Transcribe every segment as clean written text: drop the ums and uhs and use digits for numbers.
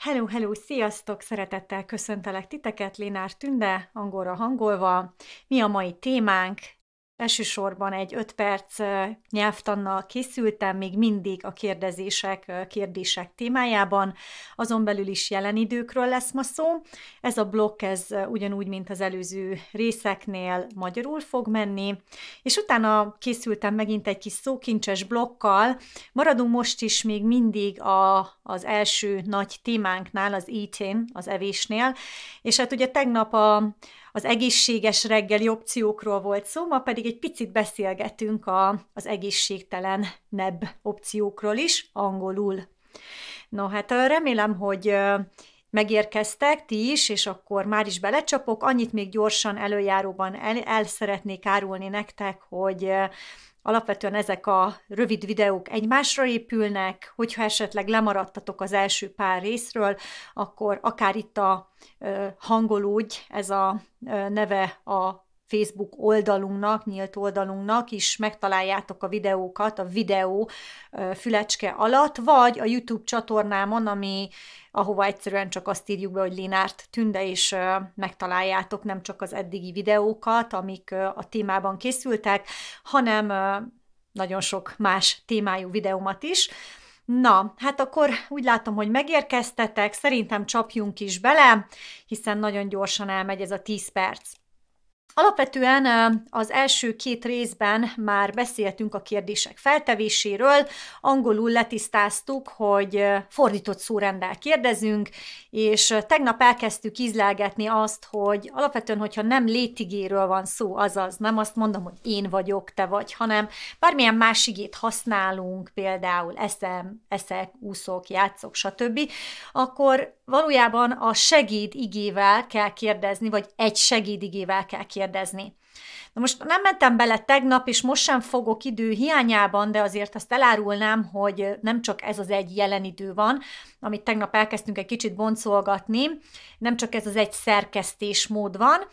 Hello, hello, sziasztok! Szeretettel köszöntelek titeket, Lénárt Tünde, Angolra Hangolva. Mi a mai témánk? Elsősorban egy 5 perc nyelvtannal készültem, még mindig a kérdések témájában, azon belül is jelen időkről lesz ma szó. Ez a blokk, ez ugyanúgy, mint az előző részeknél magyarul fog menni, és utána készültem megint egy kis szókincses blokkal. Maradunk most is még mindig az első nagy témánknál, az eating, az evésnél, és hát ugye tegnap az egészséges reggeli opciókról volt szó, ma pedig egy picit beszélgetünk az egészségtelenebb opciókról is, angolul. No, hát remélem, hogy megérkeztek ti is, és akkor már is belecsapok. Annyit még gyorsan előjáróban el szeretnék árulni nektek, hogy alapvetően ezek a rövid videók egymásra épülnek, hogyha esetleg lemaradtatok az első pár részről, akkor akár itt a Hangolódj, ez a neve a Facebook oldalunknak, nyílt oldalunknak is, megtaláljátok a videókat a videó fülecske alatt, vagy a YouTube csatornámon, ahova egyszerűen csak azt írjuk be, hogy Lénárt Tünde, és megtaláljátok nem csak az eddigi videókat, amik a témában készültek, hanem nagyon sok más témájú videómat is. Na, hát akkor úgy látom, hogy megérkeztetek, szerintem csapjunk is bele, hiszen nagyon gyorsan elmegy ez a 10 perc. Alapvetően az első két részben már beszéltünk a kérdések feltevéséről, angolul letisztáztuk, hogy fordított szórenddel kérdezünk, és tegnap elkezdtük ízlelgetni azt, hogy alapvetően, hogyha nem létigéről van szó, azaz nem azt mondom, hogy én vagyok, te vagy, hanem bármilyen más igét használunk, például eszem, eszek, úszok, játszok, stb., akkor valójában a segédigével kell kérdezni, vagy egy segédigével kell kérdezni. Na most nem mentem bele tegnap, és most sem fogok idő hiányában, de azért azt elárulnám, hogy nem csak ez az egy jelen idő van, amit tegnap elkezdtünk egy kicsit boncolgatni, nem csak ez az egy szerkesztésmód van.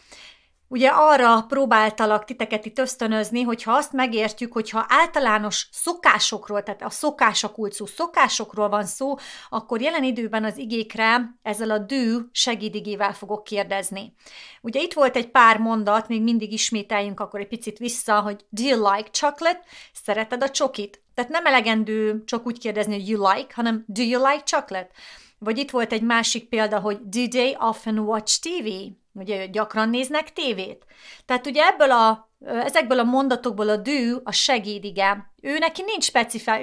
Ugye arra próbáltalak titeket itt ösztönözni, hogyha azt megértjük, hogyha általános szokásokról, tehát a szokásakulcsú szokásokról van szó, akkor jelen időben az igékre ezzel a do segédigével fogok kérdezni. Ugye itt volt egy pár mondat, még mindig ismételjünk akkor egy picit vissza, hogy do you like chocolate? Szereted a csokit? Tehát nem elegendő csak úgy kérdezni, hogy you like, hanem do you like chocolate? Vagy itt volt egy másik példa, hogy do they often watch TV? Ugye gyakran néznek tévét. Tehát ugye ezekből a mondatokból a do a segédige. Ő neki nincs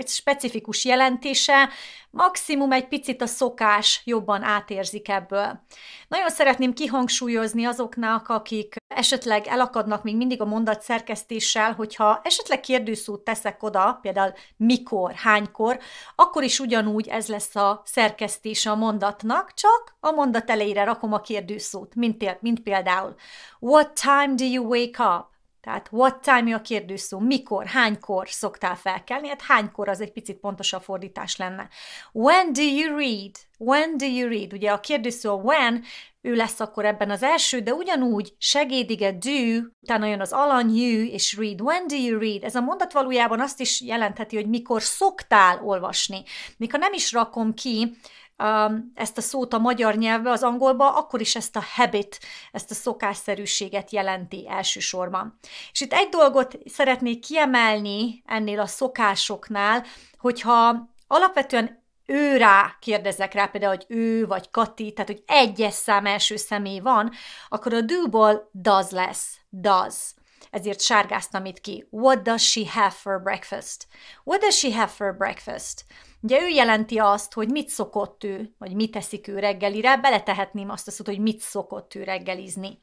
specifikus jelentése, maximum egy picit a szokás jobban átérzik ebből. Nagyon szeretném kihangsúlyozni azoknak, akik esetleg elakadnak még mindig a mondatszerkesztéssel, hogyha esetleg kérdőszót teszek oda, például mikor, hánykor, akkor is ugyanúgy ez lesz a szerkesztése a mondatnak, csak a mondat elejére rakom a kérdőszót, mint például what time do you wake up? Tehát what time a kérdőszó, mikor, hánykor szoktál felkelni, hát hánykor az egy picit pontosabb fordítás lenne. When do you read? When do you read? Ugye a kérdőszó a when, ő lesz akkor ebben az első, de ugyanúgy segédige do, utána jön az alany you és read. When do you read? Ez a mondat valójában azt is jelentheti, hogy mikor szoktál olvasni. Mikor nem is rakom ki ezt a szót a magyar nyelvbe, az angolba, akkor is ezt a habit, ezt a szokásszerűséget jelenti elsősorban. És itt egy dolgot szeretnék kiemelni ennél a szokásoknál, hogyha alapvetően őrá kérdezek rá, például, hogy ő vagy Kati, tehát, hogy egyes szám első személy van, akkor a do-ból does lesz, does. Ezért sárgáztam itt ki. What does she have for breakfast? What does she have for breakfast? Ugye ő jelenti azt, hogy mit szokott ő, vagy mit teszik ő reggelire, beletehetném azt a szót, hogy mit szokott ő reggelizni.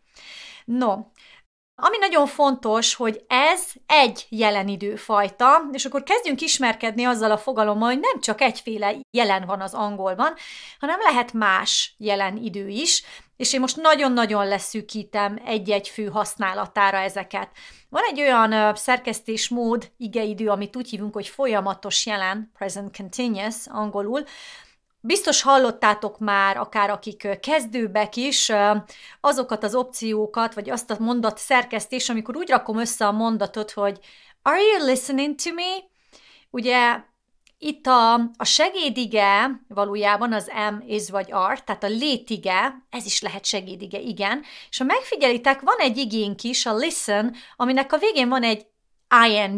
No, ami nagyon fontos, hogy ez egy jelen időfajta, és akkor kezdjünk ismerkedni azzal a fogalommal, hogy nem csak egyféle jelen van az angolban, hanem lehet más jelen idő is, és én most nagyon-nagyon leszűkítem egy-egy fő használatára ezeket. Van egy olyan szerkesztésmód, igeidő, amit úgy hívunk, hogy folyamatos jelen, present continuous angolul. Biztos hallottátok már, akár akik kezdőbek is, azokat az opciókat, vagy azt a mondat szerkesztés, amikor úgy rakom össze a mondatot, hogy are you listening to me? Ugye Itt a segédige valójában az am, is vagy are, tehát a létige, ez is lehet segédige, igen. És ha megfigyelitek, van egy igénk is, a listen, aminek a végén van egy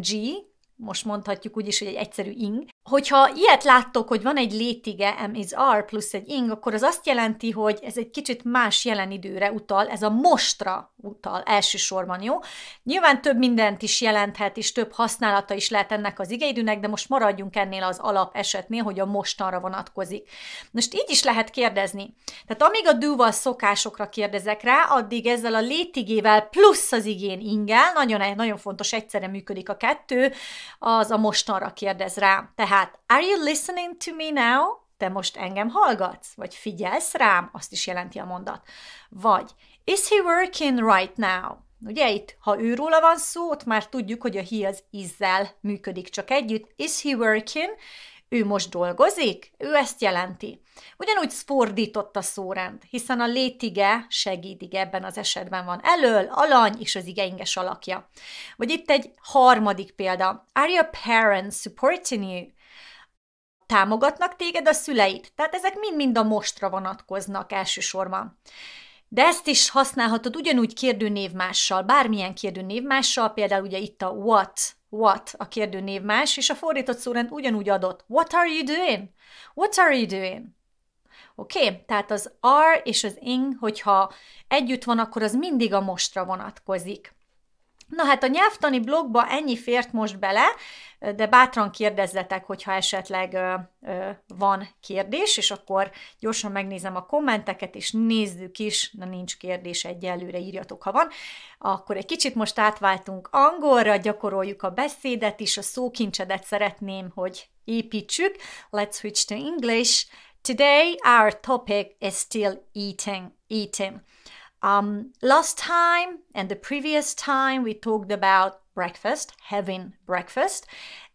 ing, most mondhatjuk úgy is, hogy egy egyszerű ing. Hogyha ilyet láttok, hogy van egy létige, am, is, are, plusz egy ing, akkor az azt jelenti, hogy ez egy kicsit más jelen időre utal, ez a mostra utal elsősorban, jó? Nyilván több mindent is jelenthet, és több használata is lehet ennek az igeidőnek, de most maradjunk ennél az alapesetnél, hogy a mostanra vonatkozik. Most így is lehet kérdezni. Tehát amíg a do-val szokásokra kérdezek rá, addig ezzel a létigével plusz az igén ingel, nagyon fontos, egyszerre működik a kettő, az a mostanra kérdez rá. Tehát, are you listening to me now? Te most engem hallgatsz? Vagy figyelsz rám? Azt is jelenti a mondat. Vagy, is he working right now? Ugye itt, ha őróla van szó, ott már tudjuk, hogy a he az is-zel működik csak együtt. Is he working? Ő most dolgozik? Ő ezt jelenti. Ugyanúgy fordított a szórend, hiszen a létige, segédige ebben az esetben van elöl, alany és az igeinges alakja. Vagy itt egy harmadik példa. Are your parents supporting you? Támogatnak téged a szüleid? Tehát ezek mind-mind a mostra vonatkoznak elsősorban. De ezt is használhatod ugyanúgy kérdőnévmással, bármilyen kérdőnévmással, például ugye itt a what a kérdőnévmás, és a fordított szórend ugyanúgy adott. What are you doing? What are you doing? Oké, tehát az are és az ing, hogyha együtt van, akkor az mindig a mostra vonatkozik. Na hát a nyelvtani blogba ennyi fért most bele, de bátran kérdezzetek, hogyha esetleg van kérdés, és akkor gyorsan megnézem a kommenteket, és nézzük is, na nincs kérdés egyelőre, írjatok, ha van. Akkor egy kicsit most átváltunk angolra, gyakoroljuk a beszédet is, a szókincsedet szeretném, hogy építsük. Let's switch to English. Today our topic is still eating. Last time and the previous time we talked about breakfast, having breakfast,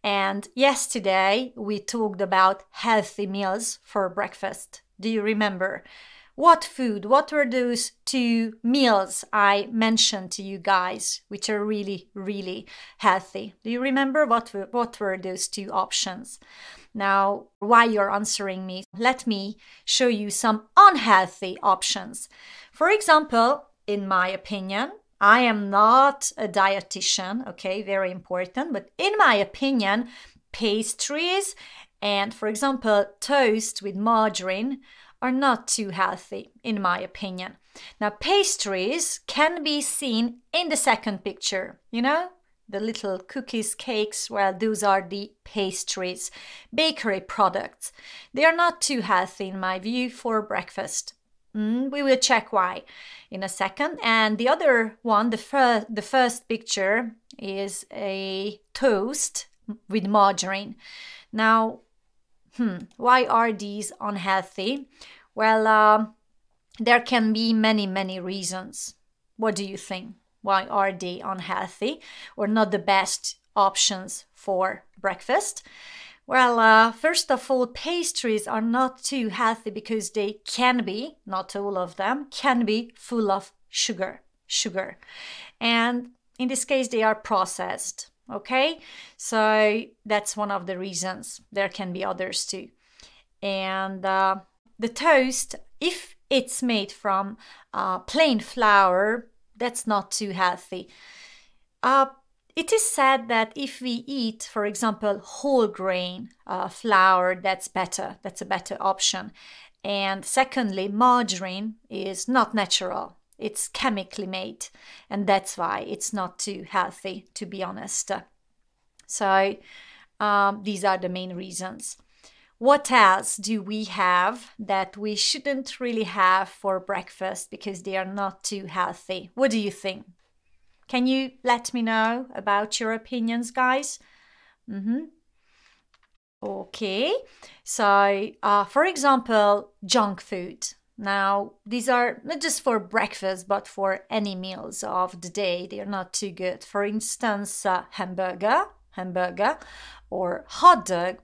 and yesterday we talked about healthy meals for breakfast. Do you remember? What food, what were those two meals I mentioned to you guys, which are really, really healthy? Do you remember what were those two options? Now, while you're answering me, let me show you some unhealthy options. For example, in my opinion, I am not a dietitian, okay, very important, but in my opinion, pastries and, for example, toast with margarine are not too healthy, in my opinion. Now, pastries can be seen in the second picture, you know? The little cookies, cakes, well, those are the pastries, bakery products. They are not too healthy, in my view, for breakfast. We will check why in a second. And the other one, the first picture, is a toast with margarine. Now, why are these unhealthy? Well, there can be many reasons. What do you think? Why are they unhealthy or not the best options for breakfast? Well, first of all, pastries are not too healthy because they can be, not all of them, can be full of sugar. And in this case, they are processed. Okay, so that's one of the reasons. There can be others too. And the toast, if it's made from plain flour, that's not too healthy. It is said that if we eat, for example, whole grain flour, that's better. That's a better option. And secondly, margarine is not natural. It's chemically made, and that's why it's not too healthy, to be honest. So these are the main reasons. What else do we have that we shouldn't really have for breakfast because they are not too healthy? What do you think? Can you let me know about your opinions, guys? Okay, so for example, junk food. Now, these are not just for breakfast, but for any meals of the day. They are not too good. For instance, hamburger, or hot dog,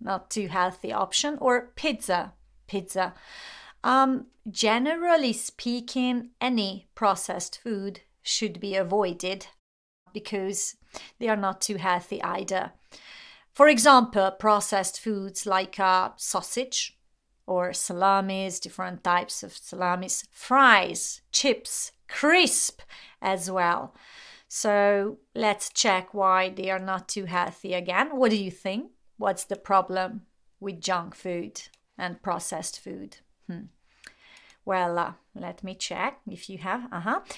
not too healthy option, or pizza. Generally speaking, any processed food should be avoided because they are not too healthy either. For example, processed foods like sausage or salamis, different types of salamis, fries, chips, crisp as well. So let's check why they are not too healthy again. What do you think? What's the problem with junk food and processed food? Well, let me check if you have.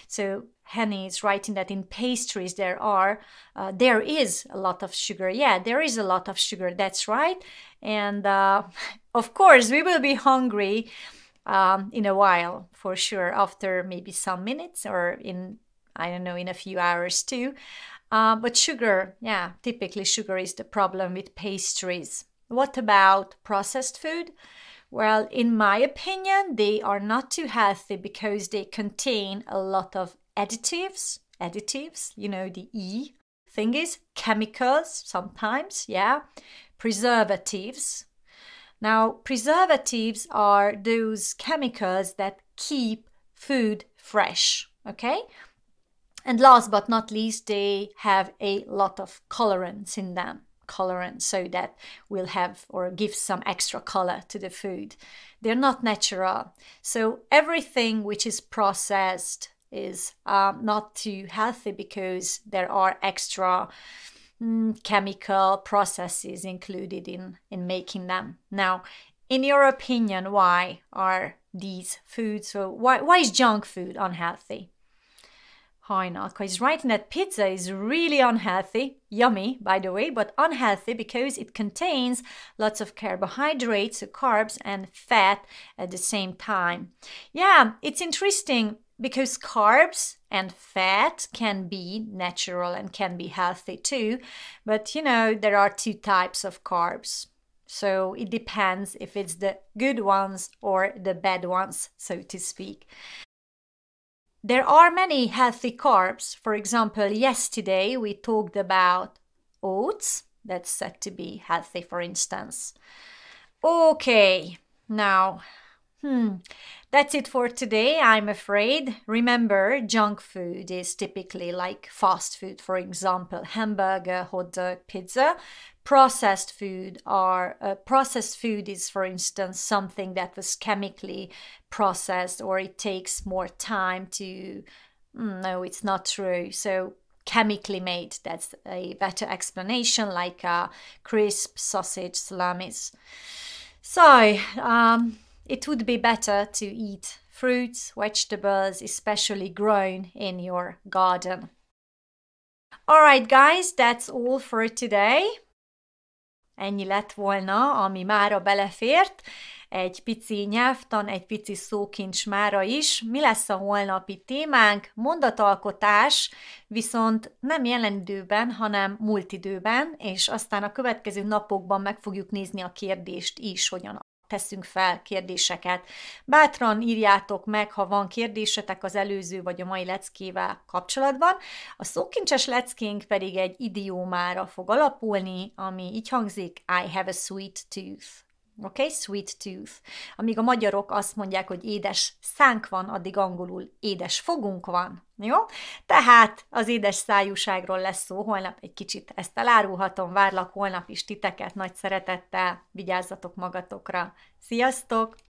So Henny is writing that in pastries there is a lot of sugar. Yeah, there is a lot of sugar. That's right. And of course, we will be hungry in a while for sure. After maybe some minutes or in, I don't know, in a few hours too. But sugar, yeah, typically sugar is the problem with pastries. What about processed food? Well, in my opinion, they are not too healthy because they contain a lot of additives. Additives, you know, the E thing is chemicals sometimes, yeah. Preservatives. Now, preservatives are those chemicals that keep food fresh, okay? And last but not least, they have a lot of colorants in them. Colorant, so that will have or give some extra color to the food. They're not natural. So everything which is processed is not too healthy because there are extra chemical processes included in making them. Now, in your opinion, why are these foods, so why is junk food unhealthy? Hajnalka is writing that pizza is really unhealthy, yummy by the way, but unhealthy because it contains lots of carbohydrates, so carbs and fat at the same time. Yeah, it's interesting because carbs and fat can be natural and can be healthy too, but you know, there are two types of carbs. So it depends if it's the good ones or the bad ones, so to speak. There are many healthy carbs. For example, yesterday we talked about oats. That's said to be healthy, for instance. Okay, now, that's it for today, I'm afraid. Remember, junk food is typically like fast food, for example, hamburger, hot dog, pizza. Processed food is, for instance, something that was chemically processed, or it takes more time to, no, it's not true. So chemically made, that's a better explanation, like crisp, sausage, salamis. So it would be better to eat fruits, vegetables, especially grown in your garden. All right, guys, that's all for today. Ennyi lett volna, ami mára belefért. Egy pici nyelvtan, egy pici szókincs mára is. Mi lesz a holnapi témánk? Mondatalkotás, viszont nem jelen időben, hanem múlt időben, és aztán a következő napokban meg fogjuk nézni a kérdést is, hogyan teszünk fel kérdéseket. Bátran írjátok meg, ha van kérdésetek az előző vagy a mai leckével kapcsolatban. A szókincses leckénk pedig egy idiómára fog alapulni, ami így hangzik: I have a sweet tooth. Okay, sweet tooth. Amíg a magyarok azt mondják, hogy édes szánk van, addig angolul édes fogunk van. Jó? Tehát az édes szájúságról lesz szó holnap, egy kicsit ezt elárulhatom, várlak holnap is titeket nagy szeretettel, vigyázzatok magatokra. Sziasztok!